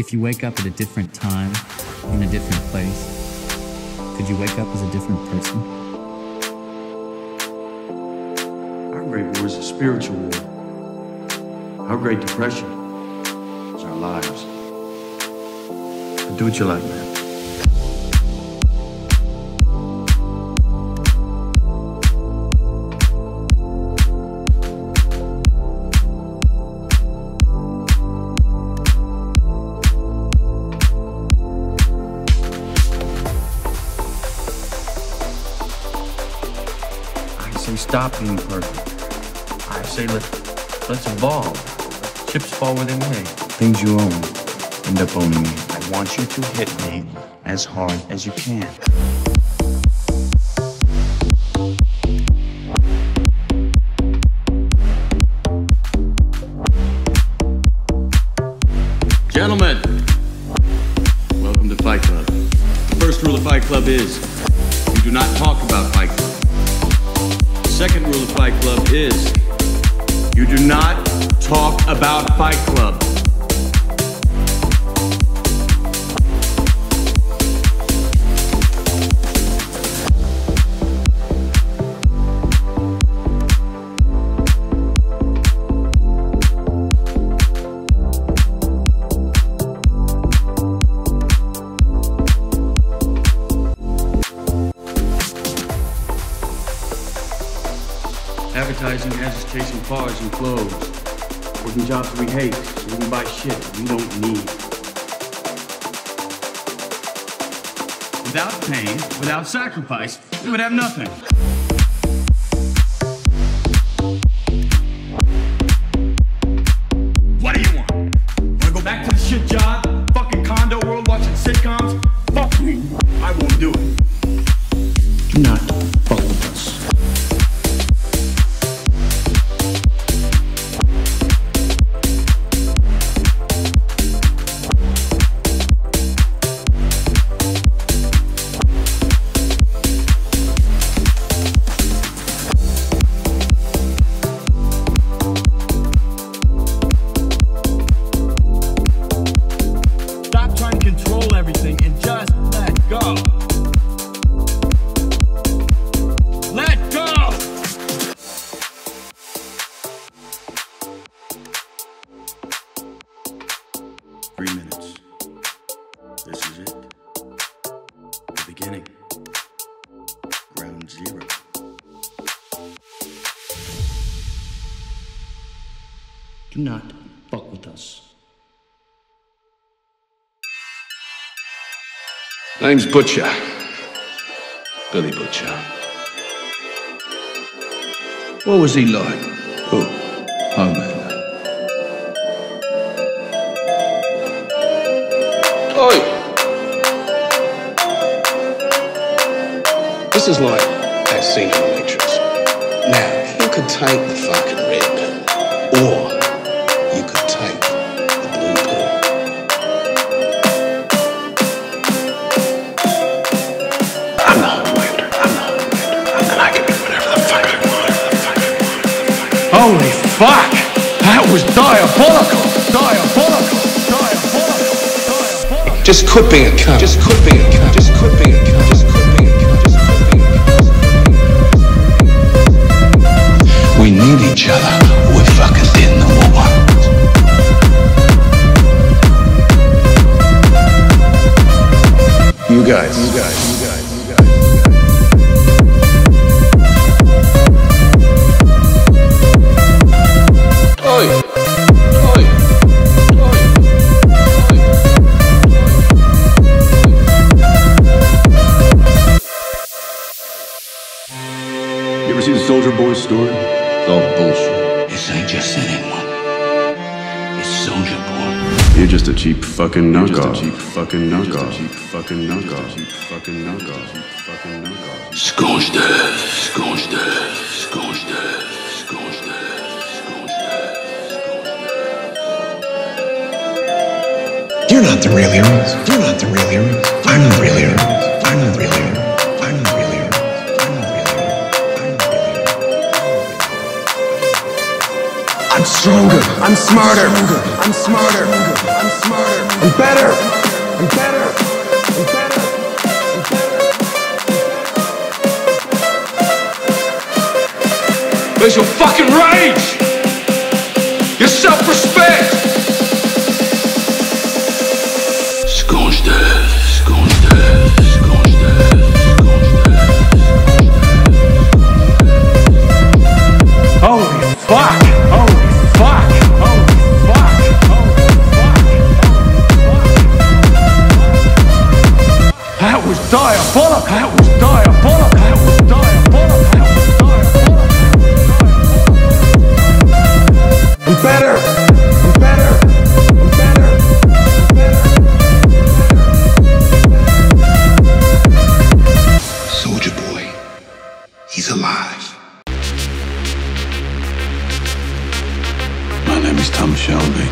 If you wake up at a different time, in a different place, could you wake up as a different person? Our great war is a spiritual war. Our great depression is our lives. But do what you like, man. Stop being perfect. I say let's evolve. Chips fall where they may. Things you own end up owning you. I want you to hit me as hard as you can. Gentlemen, welcome to Fight Club. The first rule of Fight Club is we do not talk about Fight Club. The second rule of Fight Club is you do not talk about Fight Club. Advertising has us chasing cars and clothes, working jobs we hate, so we can buy shit we don't need. Without pain, without sacrifice, we would have nothing. What do you want? Wanna go back to the shit job? Fucking condo world watching sitcoms? Fuck me. I won't do it. Do not fuck with us. Beginning. Ground zero. Do not fuck with us. Name's Butcher. Billy Butcher. What was he like? Oh, homie. Oi! This is like I've seen in lectures. Now, you could take the fucking red pill, or you could take the blue pill. I'm the Homelander. I'm the Homelander. And then I can do whatever the fuck I want. Holy fuck! That was diabolical! Diabolical! Diabolical! Diabolical! Just could be a cunt. Just could be a cunt. Just could be a cunt. Just could be a cunt. We need each other, or we're fucking dead in the war. You guys. Oi! Oi! Oi! Oi! You ever seen Soldier Boy's story? It's all bullshit. This ain't just anyone. It's Soldier Boy. You're just a cheap fucking knockoff. Just a cheap fucking knockoff. Cheap fucking knockoff. Cheap fucking knockoff. Cheap fucking knockoff. Scourge the, scourge the, scourge the, scourge the, scourge the. You're not the real heroes. You're not the real heroes. I'm the real hero. I'm the real hero. I'm stronger, I'm smarter, I'm smarter, I'm smarter, I'm better, I'm better, I'm better, I'm better. There's your fucking rage, your self-respect. Thomas Shelby.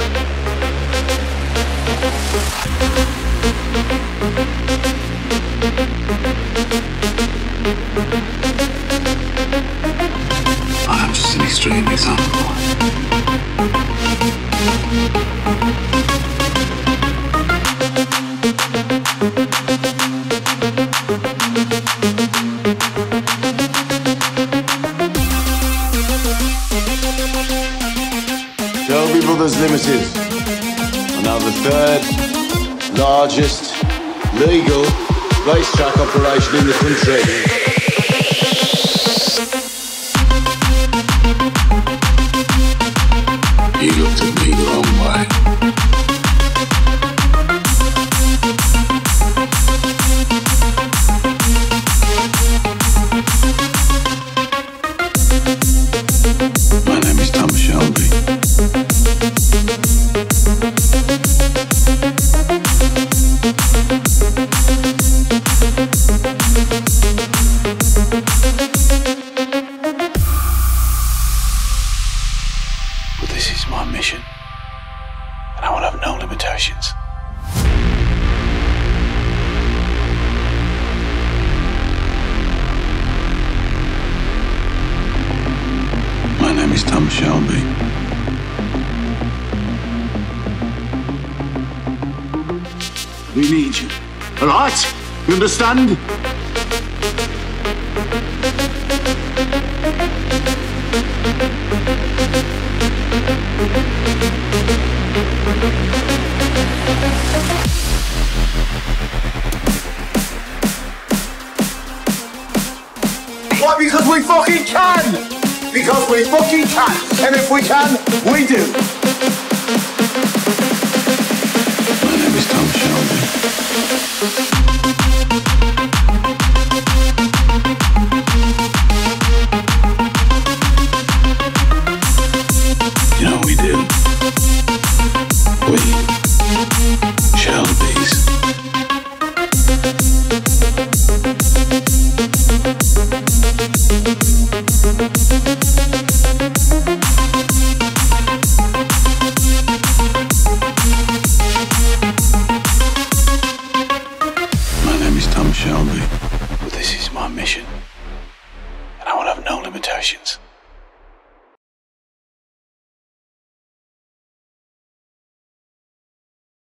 We need you. All right? You understand? Why? Because we fucking can! Because we fucking can, and if we can, we do. My name is Thomas Shelby. You know what we do? We Shelbys. Shelby, but this is my mission, and I will have no limitations.